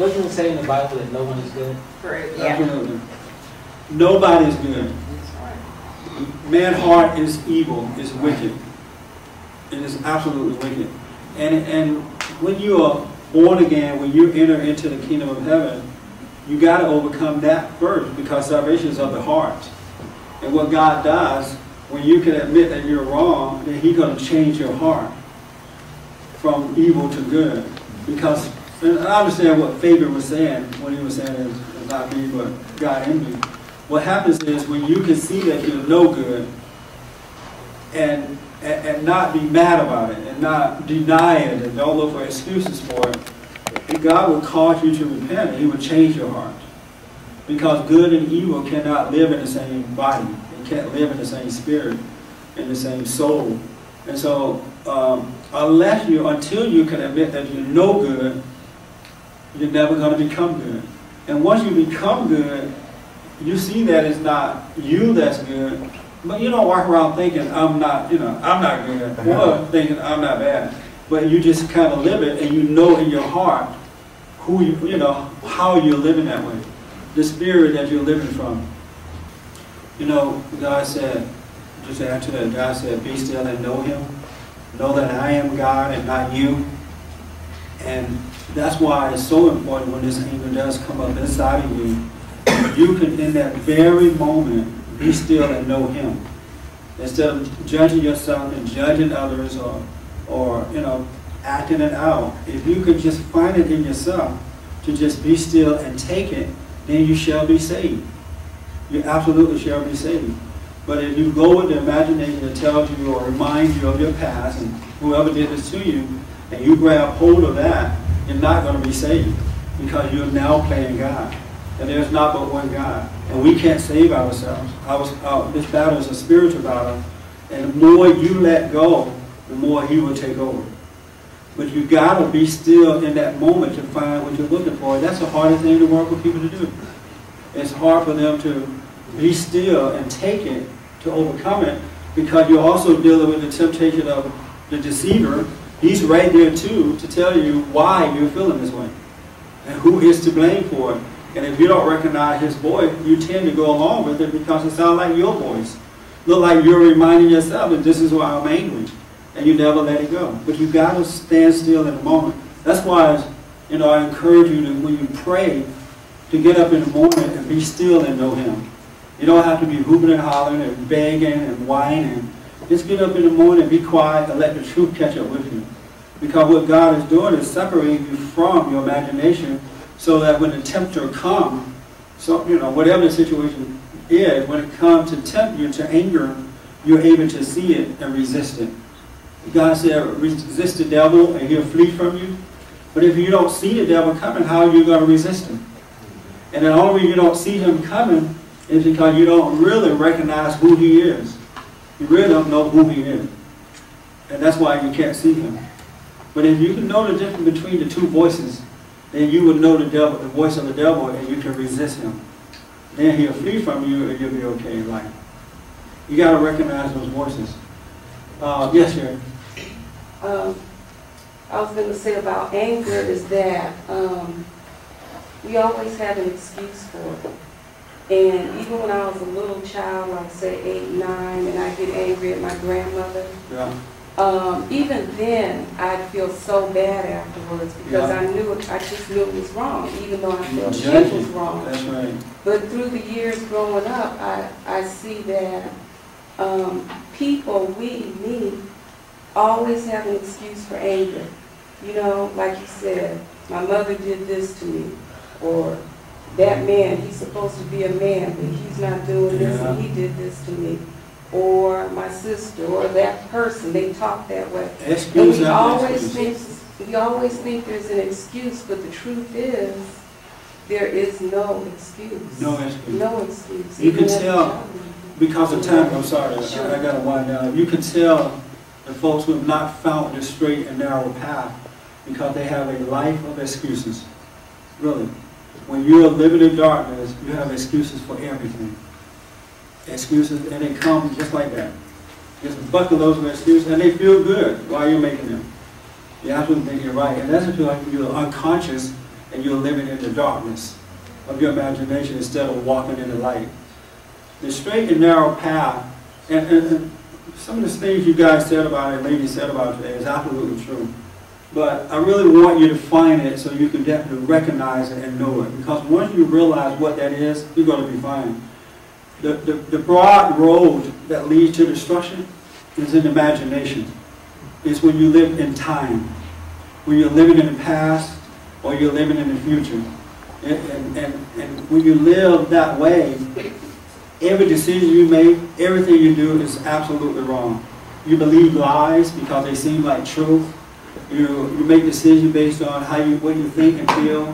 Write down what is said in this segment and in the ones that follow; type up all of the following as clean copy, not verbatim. Wasn't it saying in the Bible that no one is good? Correct. Yeah. Absolutely. Nobody is good. Man's heart is evil, is wicked. It is absolutely wicked. And when you are born again, when you enter into the kingdom of heaven, you got to overcome that first, because salvation is of the heart. And what God does, when you can admit that you're wrong, then He's going to change your heart from evil to good. Because, and I understand what Fabian was saying when he was saying it's not me, but God in you. What happens is when you can see that you're no good and not be mad about it and not deny it and don't look for excuses for it, and God will cause you to repent and He will change your heart. Because good and evil cannot live in the same body. It can't live in the same spirit, in the same soul. And so until you can admit that you're no good, you're never going to become good. And once you become good, you see that it's not you that's good, but you don't walk around thinking I'm not good, or thinking I'm not bad. But you just kind of live it, and you know in your heart who how you're living that way, the spirit that you're living from. You know, God said, just after that, God said, "Be still and know Him. Know that I am God and not you." And that's why it's so important when this anger does come up inside of you. You can, in that very moment, be still and know Him. Instead of judging yourself and judging others or acting it out, if you could just find it in yourself to just be still and take it, then you shall be saved. You absolutely shall be saved. But if you go with the imagination that tells you or reminds you of your past and whoever did this to you, and you grab hold of that, you're not going to be saved, because you're now playing God. And there's not but one God. And we can't save ourselves. This battle is a spiritual battle. And the more you let go, the more He will take over. But you got to be still in that moment to find what you're looking for. And that's the hardest thing in the world for people to do. It's hard for them to be still and take it, to overcome it, because you're also dealing with the temptation of the deceiver. He's right there too to tell you why you're feeling this way and who is to blame for it. And if you don't recognize his voice, you tend to go along with it because it sounds like your voice. Look like you're reminding yourself that this is why I'm angry. And you never let it go. But you've got to stand still in the moment. That's why I encourage you to, when you pray, to get up in the morning and be still and know Him. You don't have to be hooping and hollering and begging and whining. Just get up in the morning and be quiet and let the truth catch up with you. Because what God is doing is separating you from your imagination, so that when the tempter comes, whatever the situation is, when it comes to tempt you, to anger, you're able to see it and resist it. God said, resist the devil and he'll flee from you. But if you don't see the devil coming, how are you going to resist him? And the only reason you don't see him coming is because you don't really recognize who he is. You really don't know who he is. And that's why you can't see him. But if you can know the difference between the two voices, then you would know the voice of the devil, and you can resist him. Then he'll flee from you, and you'll be okay in life. You got to recognize those voices. Yes, Sharon. I was going to say about anger is that we always have an excuse for it. And even when I was a little child, I would say 8, 9, and I get angry at my grandmother. Yeah. Even then, I'd feel so bad afterwards, because I just knew it was wrong, even though I felt it was wrong. That's right. But through the years growing up, I see that me, always have an excuse for anger. You know, like you said, my mother did this to me, or that man, he's supposed to be a man, but he's not doing this, and he did this to me. Or my sister, or that person, they talk that way. And we always think there's an excuse, but the truth is, there is no excuse. No excuse. No excuse. You can tell, because of time, I'm sorry, sure. I got to wind down. You can tell the folks who have not found the straight and narrow path, because they have a life of excuses. Really. When you're living in darkness, you have excuses for everything. Excuses, and they come just like that. Just buckle those with excuses, and they feel good while you're making them. You absolutely think you're right, and that's because you're unconscious and you're living in the darkness of your imagination instead of walking in the light. The straight and narrow path, and some of the things you guys said about it, ladies said about it today, is absolutely true. But I really want you to find it so you can definitely recognize it and know it. Because once you realize what that is, you're going to be fine. The broad road that leads to destruction is in imagination. It's when you live in time. When you're living in the past or you're living in the future. And when you live that way, every decision you make, everything you do is absolutely wrong. You believe lies because they seem like truth. You make decisions based on how you, what you think and feel,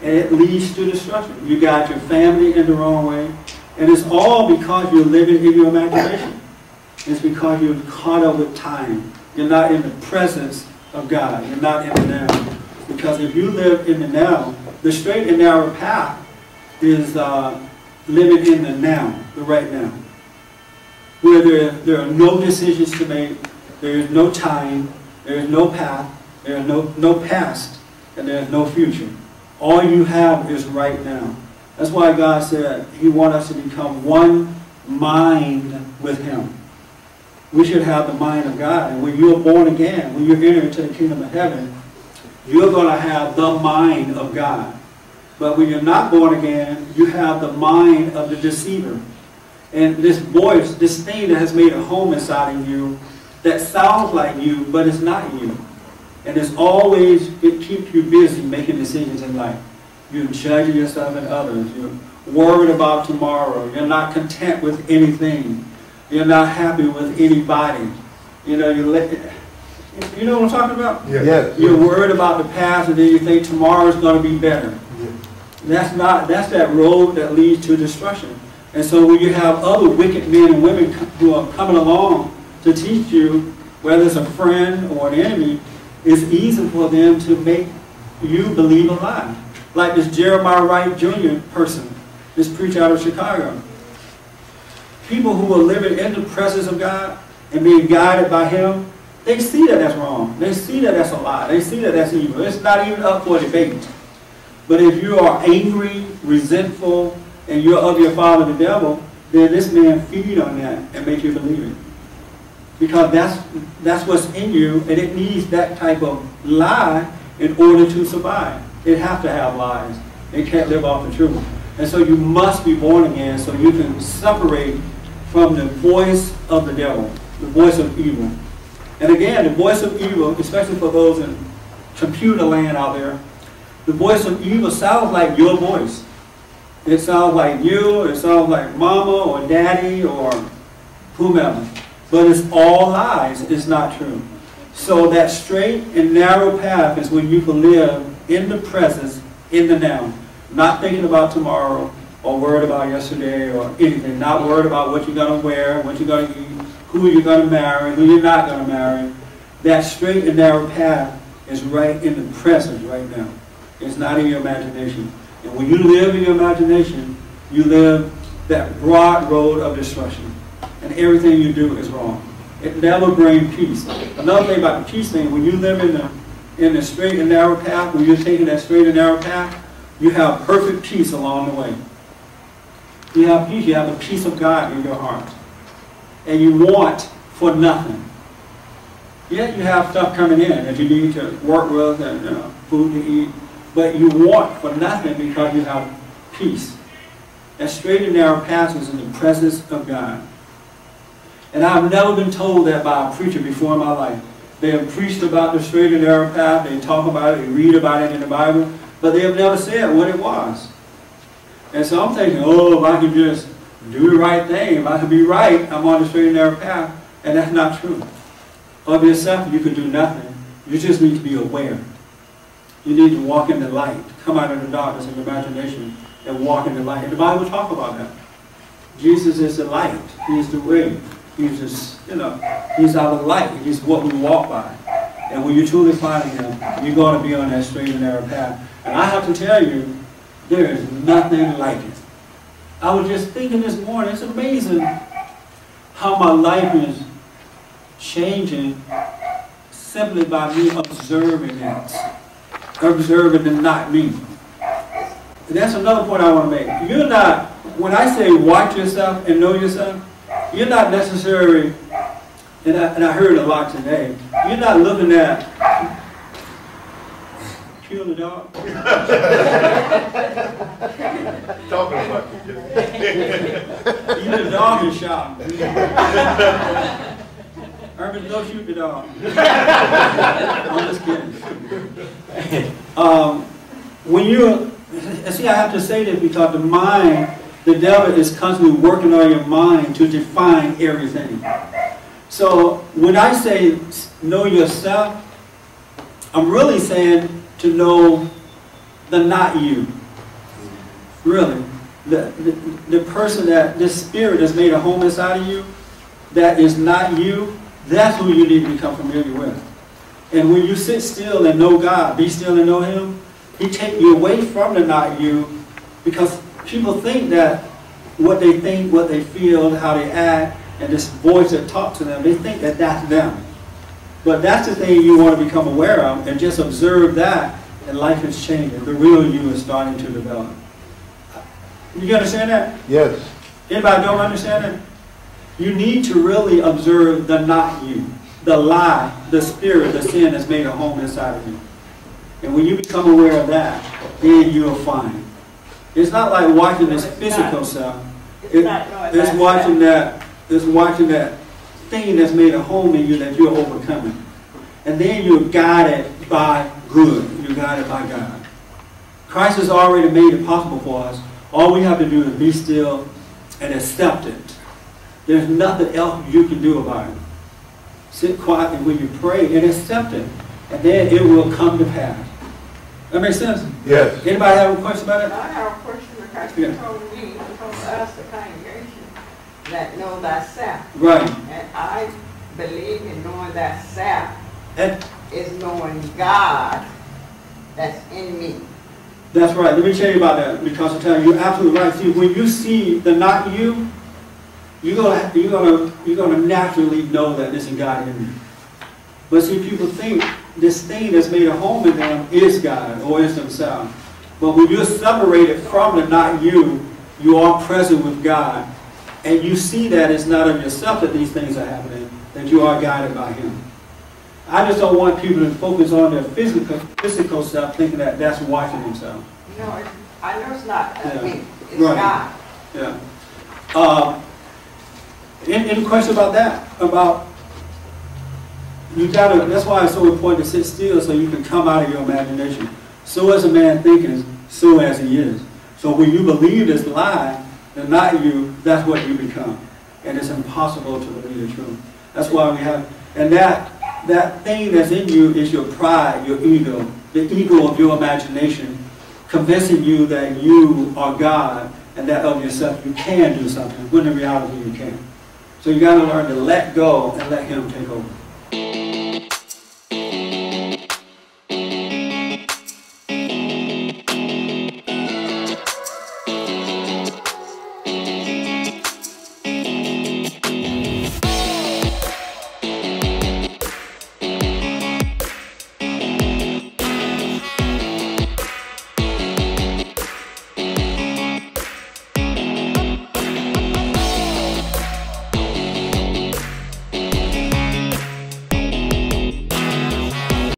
and it leads to destruction. You got your family in the wrong way, and it's all because you're living in your imagination. It's because you're caught up with time. You're not in the presence of God. You're not in the now. Because if you live in the now, the straight and narrow path is living in the now, the right now, where there are no decisions to make, there is no time, there is no path, there is no past, and there is no future. All you have is right now. That's why God said He wants us to become one mind with Him. We should have the mind of God. And when you're born again, when you're entered into the kingdom of heaven, you're going to have the mind of God. But when you're not born again, you have the mind of the deceiver. And this voice, this thing that has made a home inside of you, that sounds like you, but it's not you. And it's always, it keeps you busy making decisions in life. You're judging yourself and others. You're worried about tomorrow. You're not content with anything. You're not happy with anybody. You know, you know what I'm talking about? Yeah. Yes. You're worried about the past, and then you think tomorrow's going to be better. Yeah. That's that road that leads to destruction. And so when you have other wicked men and women who are coming along to teach you, whether it's a friend or an enemy, it's easy for them to make you believe a lie. Like this Jeremiah Wright Jr. person, this preacher out of Chicago. People who are living in the presence of God and being guided by Him, they see that that's wrong. They see that that's a lie. They see that that's evil. It's not even up for debate. But if you are angry, resentful, and you're of your father the devil, then this man feeds on that and makes you believe it. Because that's what's in you, and it needs that type of lie in order to survive. It has to have lies. It can't live off the truth. And so you must be born again so you can separate from the voice of the devil, the voice of evil. And again, the voice of evil, especially for those in computer land out there, the voice of evil sounds like your voice. It sounds like you, it sounds like mama or daddy or whomever. But it's all lies. It's not true. So that straight and narrow path is when you can live in the presence, in the now. Not thinking about tomorrow or worried about yesterday or anything. Not worried about what you're going to wear, what you're going to eat, who you're going to marry, who you're not going to marry. That straight and narrow path is right in the present right now. It's not in your imagination. And when you live in your imagination, you live that broad road of destruction. And everything you do is wrong. It never brings peace. Another thing about the peace thing, when you live in the straight and narrow path, when you're taking that straight and narrow path, you have perfect peace along the way. You have peace. You have the peace of God in your heart. And you want for nothing. Yet you have stuff coming in that you need to work with and food to eat. But you want for nothing because you have peace. That straight and narrow path is in the presence of God. And I've never been told that by a preacher before in my life. They have preached about the straight and narrow path, they talk about it, they read about it in the Bible, but they have never said what it was. And so I'm thinking, oh, if I can just do the right thing, if I can be right, I'm on the straight and narrow path, and that's not true. Of yourself, you can do nothing. You just need to be aware. You need to walk in the light, come out of the darkness of imagination, and walk in the light. And the Bible talks about that. Jesus is the light, He is the way. He's just, He's our light. He's what we walk by. And when you truly find Him, you're going to be on that straight and narrow path. And I have to tell you, there is nothing like it. I was just thinking this morning, it's amazing how my life is changing simply by me observing it. Observing the not me. And that's another point I want to make. You're not, when I say watch yourself and know yourself, you're not necessarily, and I heard a lot today, you're not looking at kill the dog. Talking about you. You're the dog in shop. Urban, don't shoot the dog. I'm just kidding. When you, see, I have to say this because the mind, the devil is constantly working on your mind to define everything. So when I say know yourself, I'm really saying to know the not you. Really. The person that, this spirit that's made a home inside of you, that is not you, that's who you need to become familiar with. And when you sit still and know God, be still and know Him, He takes you away from the not you, because people think that what they think, what they feel, how they act, and this voice that talks to them, they think that that's them. But that's the thing you want to become aware of, and just observe that, and life is changing. The real you is starting to develop. You understand that? Yes. Anybody don't understand it? You need to really observe the not you, the lie, the spirit, the sin that's made a home inside of you. And when you become aware of that, then you'll find it. It's not like watching this physical self. It's watching that. It's watching that thing that's made a home in you that you're overcoming. And then you're guided by good. You're guided by God. Christ has already made it possible for us. All we have to do is be still and accept it. There's nothing else you can do about it. Sit quietly when you pray and accept it. And then it will come to pass. That makes sense? Yes. Anybody have a question about it? I have a question because you told me, you told us, the congregation, that know thyself. Right. And I believe in knowing thyself is knowing God that's in me. That's right. Let me tell you about that, because you're absolutely right. See, when you see the not you, you're gonna naturally know that this is God in you. But see, people think this thing that's made a home in them is God or is themselves. But when you're separated from the not you, you are present with God. And you see that it's not of yourself that these things are happening, that you are guided by Him. I just don't want people to focus on their physical self, thinking that that's watching themselves. No, I know it's not. Yeah. I mean, it's right. God. Yeah. Any question about that? About you gotta. That's why it's so important to sit still, so you can come out of your imagination. So as a man thinketh, so as he is. So when you believe this lie, and not you, that's what you become. And it's impossible to believe the truth. That's why we have, and that thing that's in you is your pride, your ego, the ego of your imagination, convincing you that you are God and that of yourself you can do something, when in reality you can't. So you got to learn to let go and let Him take over.